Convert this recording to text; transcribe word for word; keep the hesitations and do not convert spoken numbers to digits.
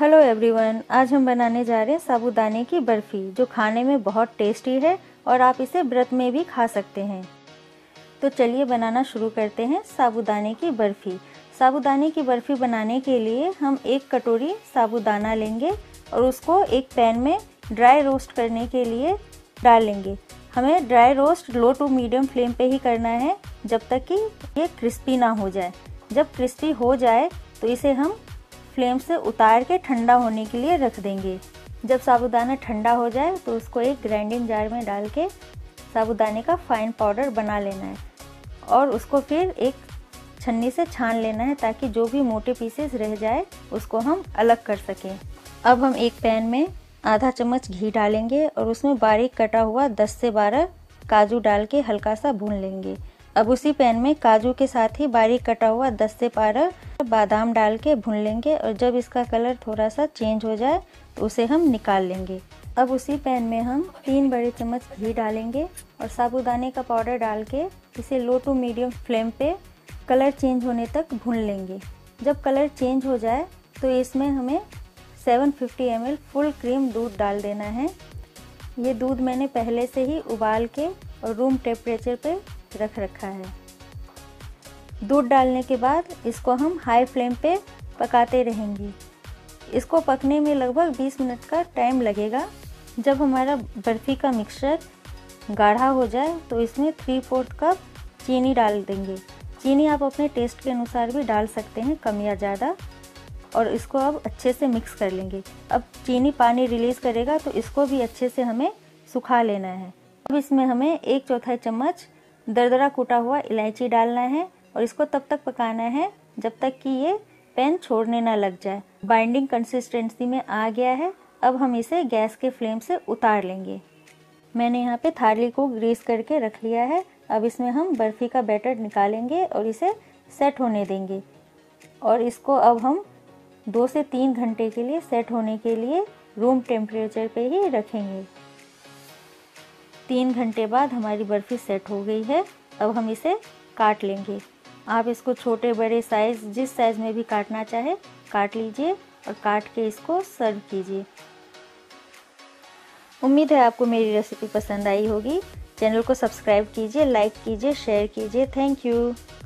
Hello everyone, आज हम बनाने जा रहे हैं साबूदाने की बर्फ़ी, जो खाने में बहुत टेस्टी है और आप इसे व्रत में भी खा सकते हैं। तो चलिए बनाना शुरू करते हैं साबूदाने की बर्फ़ी। साबूदाने की बर्फ़ी बनाने के लिए हम एक कटोरी साबूदाना लेंगे और उसको एक पैन में ड्राई रोस्ट करने के लिए डालेंगे। हमें dry roast low to medium flame पे ही करना है, जब तक कि ये क्रिस्पी ना हो जाए। जब क्रिस्पी हो जाए तो इसे हम फ्लेम से उतार के ठंडा होने के लिए रख देंगे। जब साबूदाना ठंडा हो जाए तो उसको एक ग्राइंडिंग जार में डाल के साबूदाने का फाइन पाउडर बना लेना है और उसको फिर एक छन्नी से छान लेना है, ताकि जो भी मोटे पीसेस रह जाए उसको हम अलग कर सकें। अब हम एक पैन में आधा चम्मच घी डालेंगे और उसमें बारीक कटा हुआ दस से बारह काजू डाल के हल्का सा भून लेंगे। अब उसी पैन में काजू के साथ ही बारीक कटा हुआ दस से बारह बादाम डाल के भून लेंगे और जब इसका कलर थोड़ा सा चेंज हो जाए तो उसे हम निकाल लेंगे। अब उसी पैन में हम तीन बड़े चम्मच घी डालेंगे और साबूदाने का पाउडर डाल के इसे लो टू मीडियम फ्लेम पे कलर चेंज होने तक भून लेंगे। जब कलर चेंज हो जाए तो इसमें हमें सात सौ पचास एम एल फुल क्रीम दूध डाल देना है। ये दूध मैंने पहले से ही उबाल के और रूम टेम्परेचर पे रख रखा है। दूध डालने के बाद इसको हम हाई फ्लेम पे पकाते रहेंगे। इसको पकने में लगभग बीस मिनट का टाइम लगेगा। जब हमारा बर्फ़ी का मिक्सचर गाढ़ा हो जाए तो इसमें थ्री फोर्थ कप चीनी डाल देंगे। चीनी आप अपने टेस्ट के अनुसार भी डाल सकते हैं, कम या ज़्यादा। और इसको अब अच्छे से मिक्स कर लेंगे। अब चीनी पानी रिलीज़ करेगा तो इसको भी अच्छे से हमें सुखा लेना है। अब इसमें हमें एक चौथाई चम्मच दरदरा कूटा हुआ इलायची डालना है और इसको तब तक पकाना है जब तक कि ये पैन छोड़ने ना लग जाए। बाइंडिंग कंसिस्टेंसी में आ गया है। अब हम इसे गैस के फ्लेम से उतार लेंगे। मैंने यहाँ पे थाली को ग्रीस करके रख लिया है। अब इसमें हम बर्फ़ी का बैटर निकालेंगे और इसे सेट होने देंगे और इसको अब हम दो से तीन घंटे के लिए सेट होने के लिए रूम टेम्परेचर पे ही रखेंगे। तीन घंटे बाद हमारी बर्फ़ी सेट हो गई है। अब हम इसे काट लेंगे। आप इसको छोटे बड़े साइज़, जिस साइज़ में भी काटना चाहे काट लीजिए और काट के इसको सर्व कीजिए। उम्मीद है आपको मेरी रेसिपी पसंद आई होगी। चैनल को सब्सक्राइब कीजिए, लाइक कीजिए, शेयर कीजिए। Thank you.